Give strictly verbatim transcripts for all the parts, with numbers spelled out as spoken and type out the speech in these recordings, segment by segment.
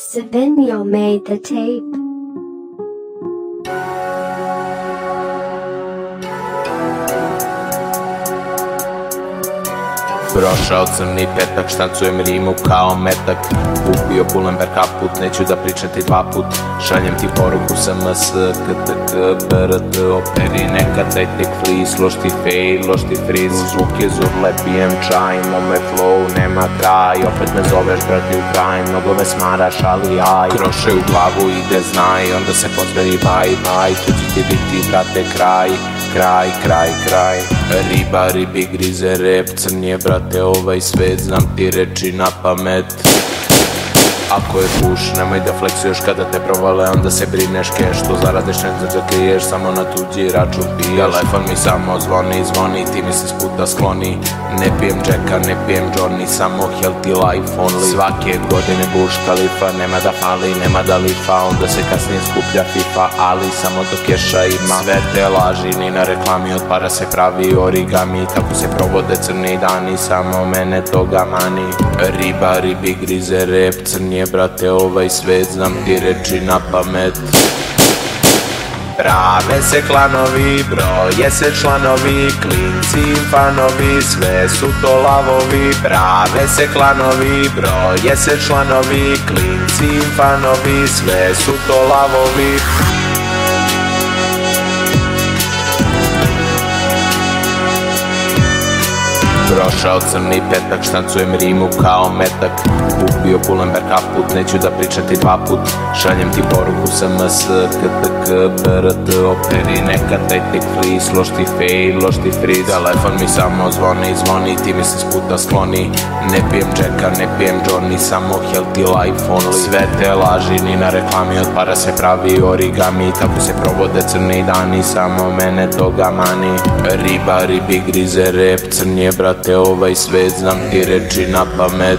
Savinyo made the tape. Prošao crni petak, štancujem rimu kao metak. Kupio Bulember kaput, neću da pričati dva put. Šaljem ti poruku sms, ktk, brt, operi nekad, daj tek flis. Loš ti fail, loš ti friz, zvuk je zurle, pijem čaj. Mome flow nema kraj, opet me zoveš brati u kraj. Mnogo me smaraš, ali jaj, kroše u glavu ide znaj. Onda se pozdravi baj, baj, tu će ti biti brate kraj. Kraj, kraj, kraj. Riba, ribi, grize, rep. Crnije, brate, ovaj svet. Znam ti reči na pamet. Ako je puš, nemoj da fleksuješ. Kada te provale, onda se brineš. Keš, to zaradeš, ne znaš da kriješ. Samo na tuđi račun piješ. Telefon mi samo zvoni, zvoni. Ti mi se s puta skloni. Ne pijem Jacka, ne pijem Johnny. Samo healthy life only. Svake godine buš talifa. Nema da pali, nema da lifa. Onda se kasnije skuplja FIFA. Ali samo do keša ima. Sve te laži, ni na reklami. Od para se pravi origami. Tako se provode crni dani. Samo mene toga mani. Riba, ribi, grize, rep. Crnije, brate, ovaj svet, znam ti reči na pamet. Prave se klanovi, broje se članovi, klinci infanovi, sve su to lavovi. Prave se klanovi, broje se članovi, klinci infanovi, sve su to lavovi. Prošao crni petak, štancujem rimu kao metak. Kupio Pullenberg kaput, neću da pričati dva put. Šaljem ti poruku sms, ktk, brt, operi nekad, daj tek flis. Loš ti fail, loš ti friz, telefon mi samo zvoni, zvoni. Ti mi se s puta skloni, ne pijem Jacka, ne pijem Johnny. Samo healthy life only. Sve te laži, ni na reklami. Od para se pravi origami. Tako se provode crni dani. Samo mene toga mani. Riba, ribi, grize, rep. Crnije, brate, ovaj svet, znam ti reči na pamet.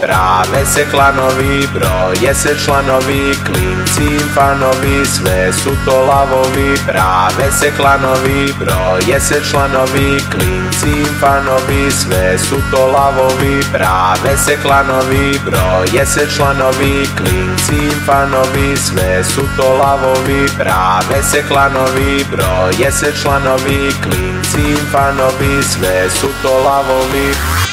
Prave se klanovi, broje se članovi, klinci infanovi, sve su to lavovi. Prave se klanovi, broje se članovi, klinci infanovi, sve su to lavovi. Prave se klanovi, broje se članovi, klinci infanovi, sve su to lavovi. Prave se klanovi, broje se članovi, klinci infanovi, sve su to lavovi.